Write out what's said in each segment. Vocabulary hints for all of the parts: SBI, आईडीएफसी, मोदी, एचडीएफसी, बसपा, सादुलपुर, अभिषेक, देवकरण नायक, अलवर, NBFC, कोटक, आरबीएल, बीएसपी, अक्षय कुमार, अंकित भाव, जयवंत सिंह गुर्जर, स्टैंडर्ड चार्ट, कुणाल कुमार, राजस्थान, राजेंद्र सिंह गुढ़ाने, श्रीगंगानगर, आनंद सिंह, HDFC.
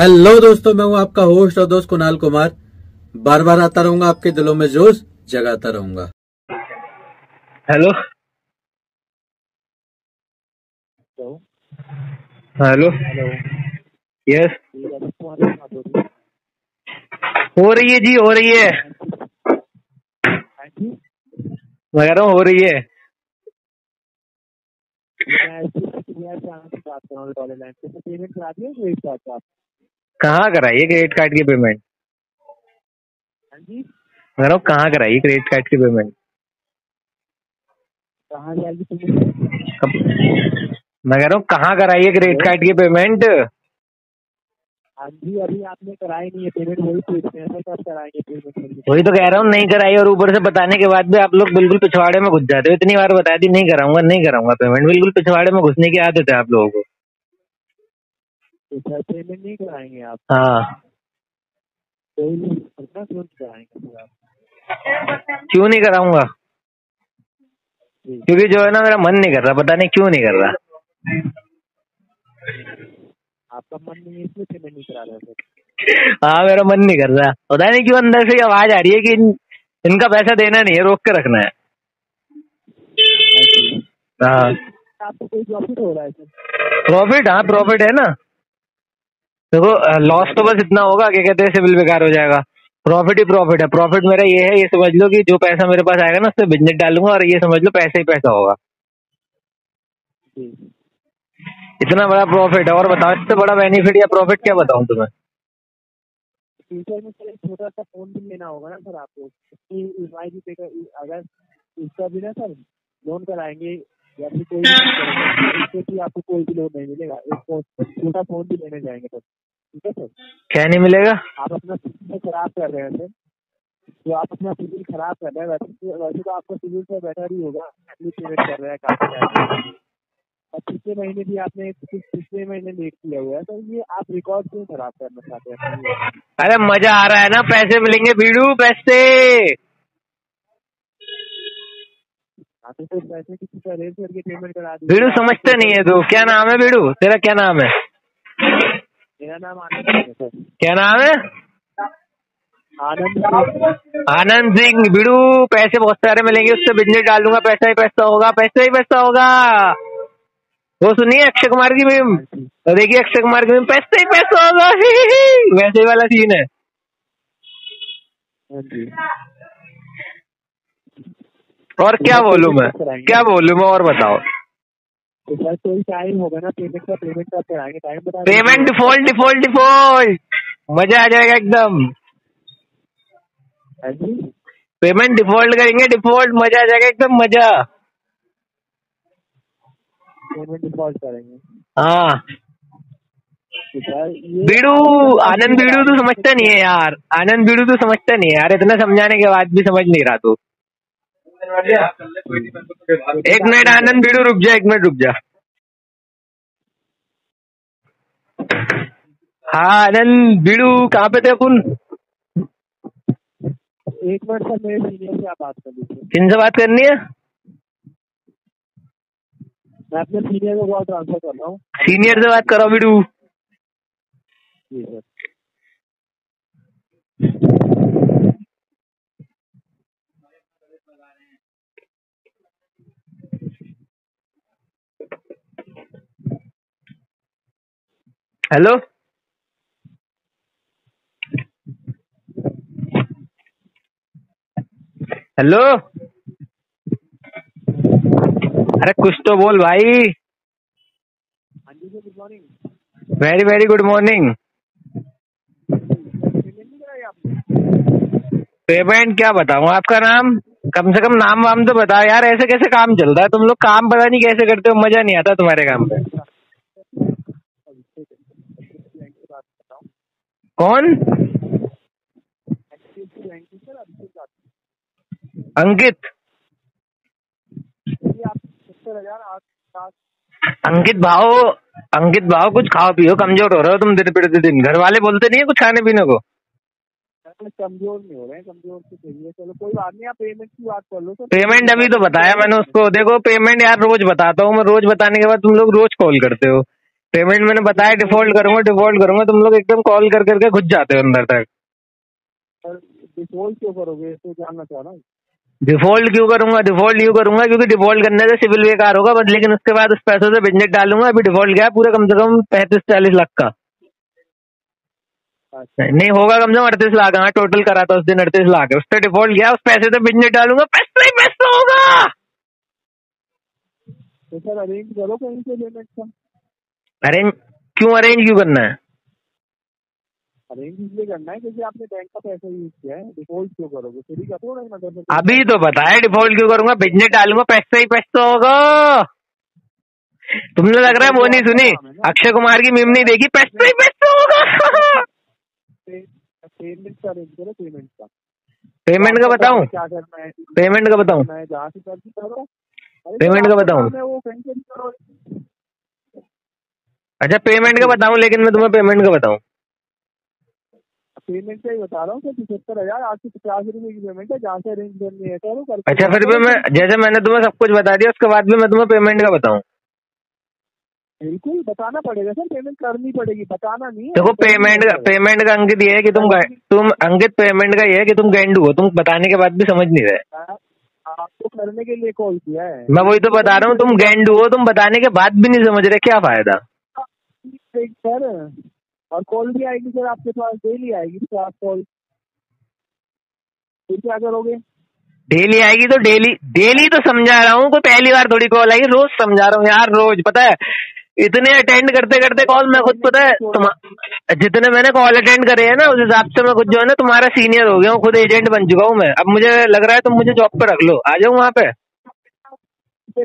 Hello दोस्तों, मैं हूं आपका होस्ट और दोस्त कुणाल कुमार। बार बार आता रहूंगा, आपके दिलों में जोश जगाता रहूंगा। हेलो हेलो यस, हो रही है जी, हो रही है, मैं कह रहा हूँ हो रही है। कहाँ कराई क्रेडिट कार्ड की पेमेंट? मैं कहाँ कराई क्रेडिट कार्ड की पेमेंट? मैं कह रहा हूँ कहाँ कराई क्रेडिट कार्ड की पेमेंट? हाँ जी, अभी आपने कराई नहीं है पेमेंट, वही पूछते हैं कब कराएंगे पेमेंट। वही तो कह रहा हूँ, नहीं कराई, और ऊपर से बताने के बाद भी आप लोग बिल्कुल पिछवाड़े में घुस जाते हो। इतनी बार बता दी नहीं कराऊंगा, नहीं कराऊंगा पेमेंट, बिल्कुल पिछवाड़े में घुसने की आदत है आप लोगों को। पेमेंट नहीं कराएंगे आप? हाँ, क्यों नहीं कराऊंगा? क्योंकि जो है ना, मेरा मन नहीं कर रहा, पता नहीं क्यों नहीं कर रहा। आपका मन नहीं है इसलिए पेमेंट नहीं करा रहे? हाँ, मेरा मन नहीं कर रहा, पता नहीं क्यों। अंदर से आवाज आ रही है कि इनका पैसा देना नहीं है, रोक के रखना है। हाँ, आपको कोई प्रॉफिट हो रहा है? प्रॉफिट? हाँ, प्रॉफिट है ना। देखो, लॉस तो बस इतना होगा क्या कहते हैं, सिविल बेकार हो जाएगा। प्रॉफिट ही प्रॉफिट है। प्रॉफिट मेरा ये है, ये समझ लो कि जो पैसा मेरे पास आएगा ना, उससे बिजनेस डालूंगा, और ये समझ लो पैसा ही पैसा होगा। इतना बड़ा प्रॉफिट है। और बताओ, इससे बड़ा बेनिफिट या प्रॉफिट क्या बताऊं तुम्हें? फ्यूचर में सर एक छोटा सा फोन भी लेना होगा ना सर आपको, अगर इसका भी ना सर लोन कराएंगे या फिर कोई इससे आपको कोई भी लोन नहीं मिलेगा। एक छोटा फोन भी लेने जाएंगे सर, ठीक है सर? क्या नहीं मिलेगा? आप अपना सिविल खराब कर रहे हैं सर, तो आप अपना सिविल खराब कर रहे हैं। वैसे तो आपका सिविल से बेटर ही होगा, कर रहे हैं काफी। पिछले महीने भी आपने पिछले महीने लेट किया हुआ है तो ये आप रिकॉर्ड क्यों खराब करना चाहते हैं? अरे मजा आ रहा है ना, पैसे मिलेंगे बीड़ू, पैसे। तो पैसे किसी का रेट करके पेमेंट करा दी। बीड़ू समझते नहीं है तो क्या नाम है बीड़ू तेरा? क्या नाम है? मेरा नाम आनंद सिंह है सर। क्या नाम है? आनंद। आनंद सिंह। बीड़ू, पैसे बहुत सारे मिलेंगे, उससे बिजनेस डालूंगा, पैसा ही पैसा होगा, पैसा ही पैसा होगा। वो सुनिए अक्षय कुमार की मीम, तो देखिए अक्षय कुमार की मीम, पैसे ही पैसा होगा, वैसे ही वाला सीन है। और क्या बोलूं मैं, क्या बोलूं मैं? और बताओ, टाइम होगा ना पेमेंट का? पेमेंट कब कराएंगे? टाइम बताओ। पेमेंट डिफॉल्ट, डिफॉल्ट, डिफॉल्ट, मजा आ जाएगा एकदम। पेमेंट डिफॉल्ट करेंगे, डिफॉल्ट, मजा आ जाएगा एकदम, मजा। पेमेंट डिफॉल्ट करेंगे? हाँ बीड़ू, आनंद बीड़ू, तू समझता नहीं है यार। आनंद बीड़ू, तू समझता नहीं है यार, इतना समझाने के बाद भी समझ नहीं रहा तू। एक मिनट आनंद बीड़ू, रुक जा, एक मिनट रुक जा। हाँ आनंद बीड़ू, कहाँ पे थे अपन? एक मिनट सर, मेरे सीनियर से आप बात कर लीजिए। इनसे बात करनी है? मैं अपने सीनियर को कॉल ट्रांसफर कर रहा हूँ। सीनियर से बात करो बीड़ू। जी सर। हेलो, हेलो, अरे कुछ तो बोल भाई। Very very good morning. Payment क्या बताऊं? आपका नाम, कम से कम नाम वाम तो बताओ यार, ऐसे कैसे काम चल रहा है? तुम लोग काम पता नहीं कैसे करते हो, मजा नहीं आता तुम्हारे काम पे। कौन? अंकित। अंकित भाव, अंकित भाव, कुछ खाओ पियो, कमजोर हो रहे हो तुम दिन प्रतिदिन। घर वाले बोलते नहीं है कुछ खाने पीने को? कमजोर नहीं हो रहे हैं, कमजोर से चाहिए। चलो कोई बात नहीं, आप पेमेंट की बात कर लो। पेमेंट अभी तो बताया मैंने उसको। देखो पेमेंट यार रोज बताता हूँ मैं, रोज बताने के बाद तुम लोग रोज कॉल करते हो। पेमेंट मैंने बताया डिफॉल्ट करूंगा, तुम लोग एकदम कॉल कर करके घुस जाते हो अंदर तक। डिफॉल्ट क्यों करोगे, इसको जानना चाह रहा हूँ। डिफॉल्ट क्यों करूंगा क्योंकि डिफॉल्ट करने से सिविल बेकार होगा, बट लेकिन उसके बाद उस पैसों से बिजनेस डालूंगा। अभी डिफॉल्ट गया पूरा कम से कम 35-40 लाख का, नहीं होगा कम से कम 38 लाख। हाँ टोटल करा था उस दिन 38 लाख है, उस पर डिफॉल्ट गया, उस पैसे से बिजनेस डालूंगा, पैसा ही पैसा होगा। तो सर अरेंज करो कहीं से पेमेंट का। अरेंज क्यों करना है? अरेंज इसलिए करना है क्योंकि आपने बैंक का पैसा यूज किया है। डिफॉल्ट क्यों करोगे, फ्री का थोड़ा ही ना करना। अभी तो बताया डिफॉल्ट क्यों करूंगा, बिजनेस डालूंगा, पैसा ही पैसा होगा। तुमने लग रहा है वो नहीं सुनी, अक्षय कुमार की मीम नहीं देखी, पैसा ही पैसा होगा। पेमेंट का बताऊं, अच्छा पेमेंट का बताऊं, लेकिन मैं तुम्हें पेमेंट का बताऊं, पेमेंट का ही बता रहा हूँ। 75,850 रुपए की पेमेंट है, जहाँ से अरेंज करनी है करो। अच्छा फिर भी मैं जैसे मैंने तुम्हें सब कुछ बता दिया, उसके बाद भी मैं तुम्हें पेमेंट का बताऊँ। बिल्कुल बताना पड़ेगा सर, पेमेंट करनी पड़ेगी, बताना नहीं। देखो पेमेंट का अंकित ये है कि तुम अंकित पेमेंट का ये है कि तुम गेंडू हो, तुम बताने के बाद भी समझ नहीं रहे। आपको करने के लिए कॉल किया है, मैं वही तो बता रहा हूँ। तुम गेंडू हो, तुम बताने के बाद भी नहीं समझ रहे, क्या फायदा सर। और कॉल भी आएगी सर आपके पास, डेली आएगी सर। आप कॉल क्या करोगे, डेली आएगी तो डेली तो समझा रहा हूँ, कोई पहली बार थोड़ी कॉल आएगी, रोज समझा रहा हूँ यार। रोज पता है इतने अटेंड करते करते कॉल, मैं खुद पता है जितने मैंने कॉल अटेंड करे हैं ना, उस हिसाब से मैं खुद जो है ना तुम्हारा सीनियर हो गया हूँ, खुद एजेंट बन चुका हूँ मैं। अब मुझे लग रहा है तुम मुझे जॉब पे रख लो, आ जाओ वहाँ पे।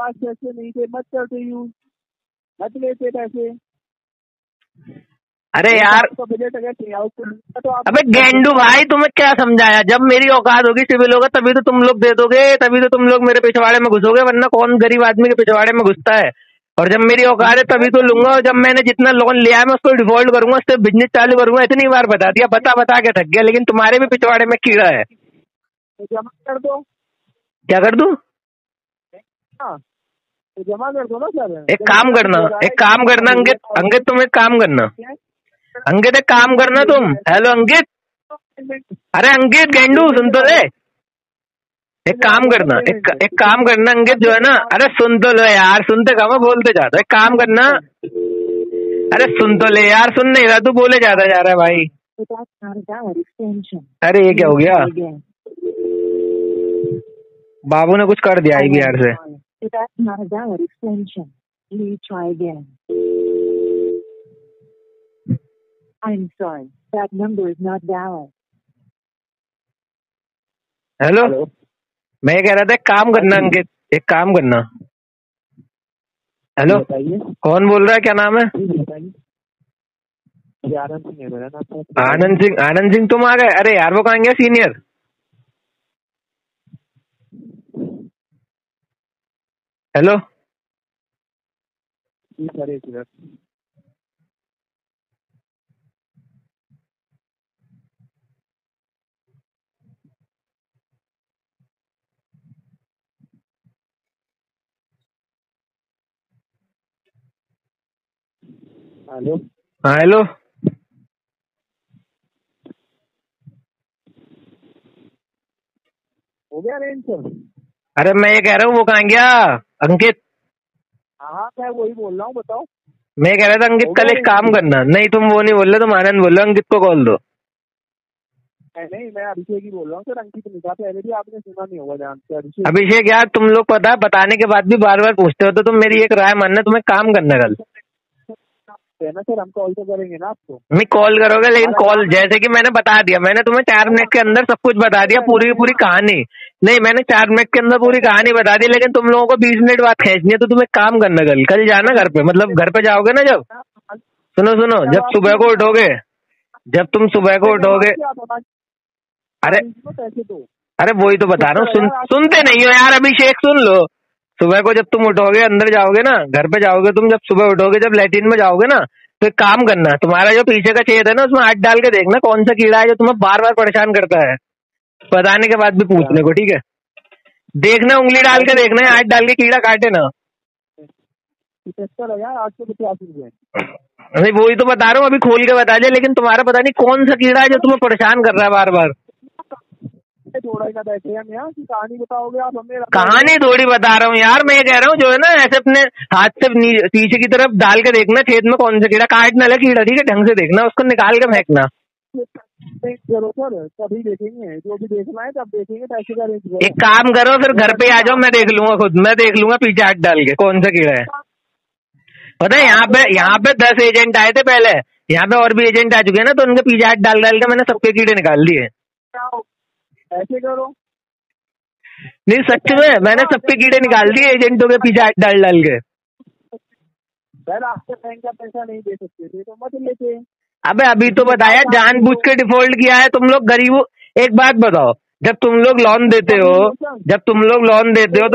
पास पैसे नहीं थे, मत करते यूज, मत लेते पैसे। अरे यार अबे गेंडू भाई, तुम्हें क्या समझाया, जब मेरी औकात होगी सिविल होगा तभी तो तुम लोग दे दोगे, तभी तो तुम लोग मेरे पिछवाड़े में घुसोगे, वरना कौन गरीब आदमी के पिछवाड़े में घुसता है। और जब मेरी औकात है तभी तो लूंगा, और जब मैंने जितना लोन लिया है मैं उसको डिफॉल्ट करूंगा, उससे बिजनेस चालू करूंगा। इतनी बार बता दिया, बता के थक गया, लेकिन तुम्हारे भी पिछवाड़े में कीड़ा है। क्या कर दू तो जमा कर दो ना सर। एक काम करना अंकित, तुम एक काम करना तुम। हेलो अंकित, अरे अंकित गेंडू सुन तो ले, एक काम करना अंकित जो है ना, अरे सुन तो लो यार, सुनते का मैं बोलते जाता। एक काम करना, अरे सुन तो ले यार, सुन नहीं रहा तू, बोले ज्यादा जा रहा है भाई। अरे ये क्या हो गया, बाबू ने कुछ कर दिया आई यार से। हेलो मैं कह रहा था एक काम करना। हेलो कौन बोल रहा है, क्या नाम है? आनंद सिंह तुम आ गए? अरे यार वो कहाँ गया सीनियर? हेलो हेलो हो गया रेंज सर? अरे मैं ये कह रहा हूँ वो कहाँ गया अंकित? हाँ मैं वही बोल रहा हूँ, बताओ। मैं कह रहा था अंकित कल एक काम करना, नहीं तुम वो नहीं बोल रहे, तुम आनंद बोल रहे हो, अंकित को कॉल दो। नहीं मैं अभिषेक ही बोल रहा हूँ सर, अंकित नहीं था, पहले भी आपने सुना नहीं होगा ध्यान से। अभिषेक यार तुम लोग पता है बताने के बाद भी बार बार पूछते हो, तो तुम मेरी एक राय मानना, तुम्हें काम करना कल है ना सर। हम कॉल तो करेंगे ना आपको, मैं कॉल करोगे, लेकिन कॉल जैसे कि मैंने बता दिया, मैंने तुम्हें 4 मिनट के अंदर सब कुछ बता दिया, पूरी कहानी नहीं, मैंने 4 मिनट के अंदर पूरी कहानी बता दी, लेकिन तुम लोगों को 20 मिनट बाद खींचनी है। तो तुम्हें काम करना कल जाना घर पे, मतलब घर पे जाओगे ना जब, सुनो जब सुबह को उठोगे। अरे वही तो बता रहा हूँ, सुनते नहीं हो यार अभिषेक, सुन लो। सुबह को जब तुम उठोगे, अंदर जाओगे ना, घर पे जाओगे तुम, जब सुबह उठोगे, जब लेटिन में जाओगे ना, तो एक काम करना, तुम्हारा जो पीछे का छेद है ना, उसमें हाथ डाल के देखना कौन सा कीड़ा है जो तुम्हें बार बार परेशान करता है, बताने के बाद भी पूछने को। ठीक है, देखना, उंगली डाल के देखना है, हाथ डाल के कीड़ा काटे ना। 75,885 रुपए। अरे वही तो बता रहा हूँ, अभी खोल के बता दे, लेकिन तुम्हारा पता नहीं कौन सा कीड़ा है जो तुम्हें परेशान कर रहा है बार बार। कहानी बताओगे आप हमें? कहानी थोड़ी बता रहा हूँ यार, मैं कह रहा हूँ जो है ना ऐसे अपने हाथ से पीछे की तरफ डाल के देखना खेत में कौन सा कीड़ा, काटना लगा कीड़ा, ठीक है, ढंग से देखना, उसको निकाल के फेंकना। करो सर, तभी देखेंगे, जो भी देखना है तब देखेंगे, पैसे का रेट। एक काम करो फिर घर पे आ जाओ, मैं देख लूंगा खुद, मैं देख लूंगा पीछे हाथ डाल के कौन सा कीड़ा है। पता है यहाँ पे 10 एजेंट आए थे पहले, यहाँ पे और भी एजेंट आ चुके हैं ना, तो उनके पीछे हाथ डाल डाल के मैंने सबके कीड़े निकाल दिए। ऐसे करो? नहीं सच में मैंने सबके कीड़े निकाल दिए एजेंटों के पीछे हाथ डाल डाल के। सर आपके बैंक का पैसा नहीं दे सकते थे तो मत लेते। अबे अभी तो बताया जानबूझ के डिफॉल्ट किया है तुम लोग गरीबों। एक बात बताओ, जब तुम लोग लोन देते हो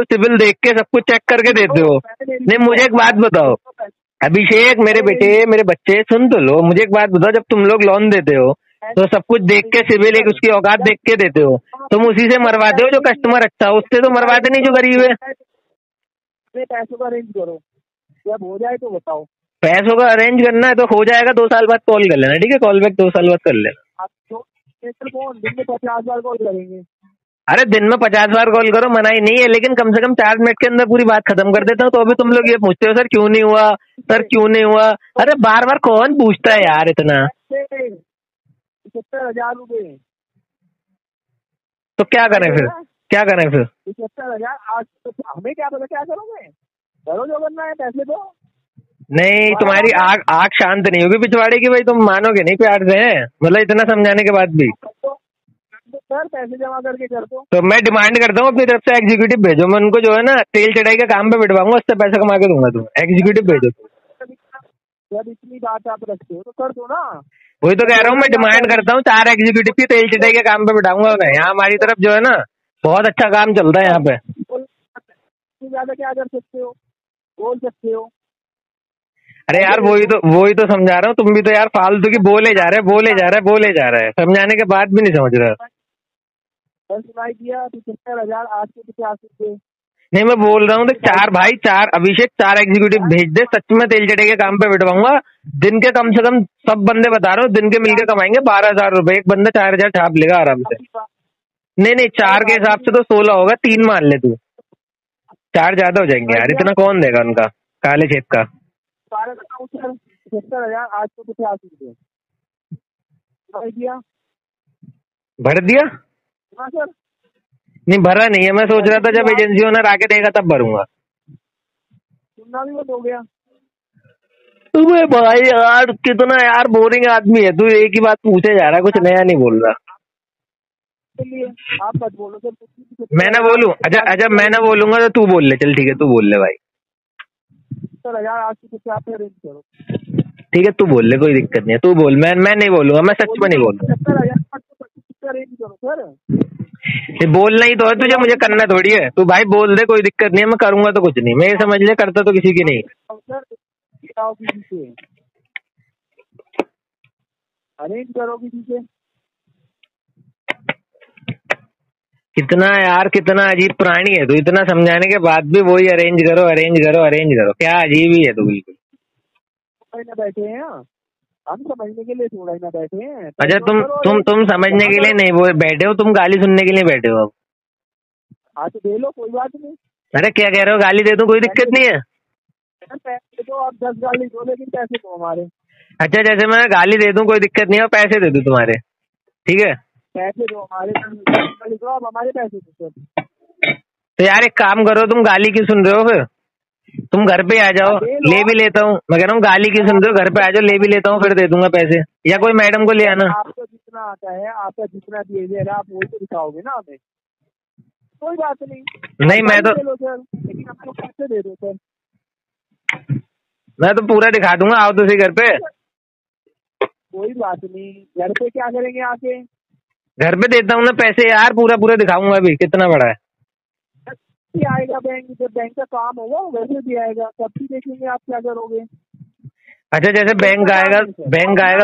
तो सिविल देख के सब कुछ चेक करके देते हो। नहीं मुझे एक बात बताओ अभिषेक, मेरे बेटे मेरे बच्चे सुन तो लो, मुझे एक बात बताओ, जब तुम लोग लोन देते हो तो सब कुछ देख के सिविल एक उसकी औकात देख के देते हो, तुम उसी से मरवाते हो जो कस्टमर अच्छा है, उससे तो मरवाते नहीं जो गरीब है। पैसों का अरेंज करो, जब हो जाए तो बताओ। पैसों का अरेंज करना है तो हो जाएगा, 2 साल बाद कॉल कर लेना, ठीक है, कॉल बैक 2 साल बाद कर लेना। दिन में 50 बार कॉल करेंगे? अरे दिन में 50 बार कॉल करो मनाही नहीं है, लेकिन कम से कम 4 मिनट के अंदर पूरी बात खत्म कर देता हूँ। तो अभी तुम लोग ये पूछते हो सर क्यों नहीं हुआ, सर क्यों नहीं हुआ, अरे बार बार कौन पूछता है यार इतना। 75,000 रुपए तो क्या करें फिर, क्या करें फिर? 75,000 हमें क्या पता क्या करोगे, करो जो करना है, पैसे दो। नहीं तुम्हारी आग शांत नहीं होगी पिछवाड़े की भाई, तुम मानोगे नहीं प्यार से, मतलब इतना समझाने के बाद भी। सर पैसे जमा करके कर दो। तो मैं डिमांड करता हूँ अपनी तरफ से, एग्जीक्यूटिव भेजो, मैं उनको जो है ना तेल चढ़ाई का काम पे बिठवाऊंगा, उससे पैसा कमा के दूंगा। तुम एग्जीक्यूटिव भेजो। जब इतनी बात आप रखते हो तो कर दो ना। वही तो कह रहा हूँ, मैं डिमांड करता हूँ 4 एग्जीक्यूटिव की तेल चढ़ाई के काम पे बिठाऊंगा मैं। यहाँ हमारी तरफ जो है ना बहुत अच्छा काम चल रहा है, यहाँ पे ज्यादा क्या कर सकते हो, बोल सकते हो। अरे यार वही तो समझा रहा हूँ, तुम भी तो यार फालतू की बोले जा रहे हैं, समझाने के बाद भी नहीं समझ रहा। बस सुनाई दिया 75,885 रुपए। नहीं मैं बोल रहा हूँ तो 4 भाई 4 अभिषेक 4 एग्जीक्यूटिव भेज दे, सच में तेल चढ़े के काम पे बिठवाऊंगा। दिन के कम से कम सब बंदे बता रहा हूँ दिन के मिलकर कमाएंगे 12,000 रुपए, एक बंदा 4,000 छाप लेगा आराम से। नहीं 4 के हिसाब से तो 16 होगा, 3 मान ले तू, 4 ज्यादा हो जाएंगे यार, इतना कौन देगा उनका काले खेत का। 75,885 रुपए भर दिया? हाँ सर। नहीं भरा नहीं है, मैं सोच रहा था जब एजेंसी ओनर आके देगा तब भरूंगा। सुनना भी मत हो गया। अरे भाई यार कितना यार बोरिंग आदमी है तू, एक ही बात पूछे जा रहा है, कुछ नया नहीं बोल रहा। आप मत बोलो सर। मैं ना बोलूं? अच्छा मैं ना बोलूंगा तो तू बोल ले, चल ठीक है तू बोल ले भाई। 70,000 ठीक है तू बोल ले, कोई दिक्कत नहीं है, तू बोल, मैं नहीं बोलूंगा, मैं सच में नहीं बोलूंगा। बोलना ही तो है तुझे, मुझे करना थोड़ी है, तू भाई बोल दे, कोई दिक्कत नहीं है, मैं करूंगा तो कुछ नहीं, मैं ये समझ ले करता तो किसी की नहीं। अरेंज करो किसी से। कितना यार कितना अजीब प्राणी है तू, इतना समझाने के बाद भी वही अरेंज करो, क्या अजीब ही है तू बिल्कुल। बैठे हैं हम समझने के लिए, थोड़ा ही ना बैठे हैं। अच्छा तुम समझने के लिए नहीं वो बैठे हो, तुम गाली सुनने के लिए बैठे हो। अब हाँ तो दे लो, कोई बात नहीं। अरे क्या कह रहे हो, गाली दे दूं कोई दिक्कत नहीं है, पैसे दो आप 10 गाली दो, लेकिन पैसे दो हमारे। अच्छा जैसे मैं गाली दे दूं कोई दिक्कत नहीं है, पैसे दे दूं तुम्हारे, ठीक है पैसे दो हमारे पैसे दो। तो यार एक काम करो, तुम गाली क्यों सुन रहे हो, फिर तुम घर पे आ जाओ, ले भी लेता हूँ। मैं कह रहा हूँ गाली क्यों सुन रहे हो, घर पे आ जाओ, ले भी लेता हूँ, फिर दे दूंगा पैसे, या कोई मैडम को ले आना। आपको जितना आता है, आपका जितना बिहेवियर है, आप वही तो दिखाओगे ना हमें। कोई बात नहीं। नहीं मैं तो लेकिन आपको पैसे दे दो सर, मैं तो पूरा दिखा दूंगा, आओ तो सही घर पे। कोई बात नहीं, घर पे क्या करेंगे आके, घर पे देता हूँ ना पैसे यार, पूरा दिखाऊंगा अभी कितना बड़ा है। भी आएगा बैंक, जब बैंक का काम होगा वैसे भी आएगा, तब भी देखेंगे आप क्या करोगे। अच्छा जैसे बैंक आएगा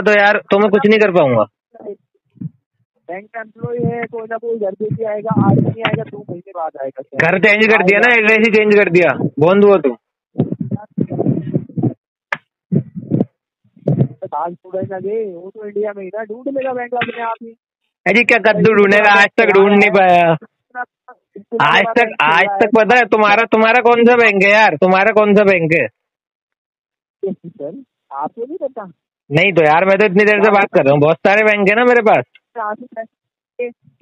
तो यार तो मैं कुछ नहीं कर पाऊंगा, बैंक का एम्प्लॉय है, कोई ना कोई घर पे भी आएगा, आज नहीं आएगा 2 महीने बाद आएगा। घर चेंज कर दिया ना, एड्रेस ही चेंज कर दिया, बोंद हुआ तू। पास स्टूडेंट लगे, वो तो इंडिया में ही ना ढूंढ लेगा बैंक अपने आप ही। अरे क्या कद्दू ढूंढेगा, आज तक ढूंढ नहीं पाया। आज तक पता है तुम्हारा कौन सा बैंक है यार, तुम्हारा कौन सा बैंक है? सर आपको नहीं पता? नहीं तो यार मैं तो इतनी देर से बात कर रहा हूँ, बहुत सारे बैंक है ना मेरे पास।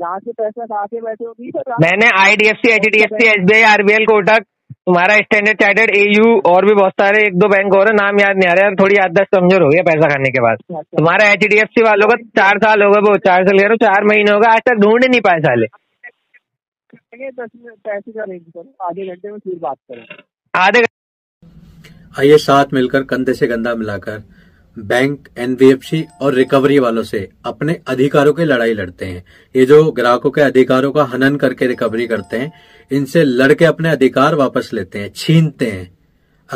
जहाँ से पैसा खाके बैठे हो नहीं पता। मैंने आईडीएफसी, एचडीएफसी, SBI, आरबीएल, कोटक, तुम्हारा स्टैंडर्ड चार्ट, AU और भी बहुत सारे एक दो बैंक और है, नाम याद नहीं आ रहा यार, थोड़ी याददाश्त कमजोर हो गया पैसा खाने के बाद। तुम्हारा HDFC वालों का 4 साल होगा, वो 4 साल कह रहा हूँ 4 महीने होगा, आज तक ढूंढ नहीं पाए साले। पैसे का रेंज करो, आधे घंटे में फिर बात करें। आइए साथ मिलकर कंधे से कंधा मिलाकर बैंक, NBFC और रिकवरी वालों से अपने अधिकारों की लड़ाई लड़ते हैं। ये जो ग्राहकों के अधिकारों का हनन करके रिकवरी करते हैं, इनसे लड़के अपने अधिकार वापस लेते हैं, छीनते हैं।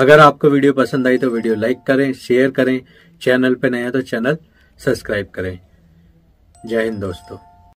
अगर आपको वीडियो पसंद आई तो वीडियो लाइक करें, शेयर करें, चैनल पे नए हैं तो चैनल सब्सक्राइब करें। जय हिंद दोस्तों।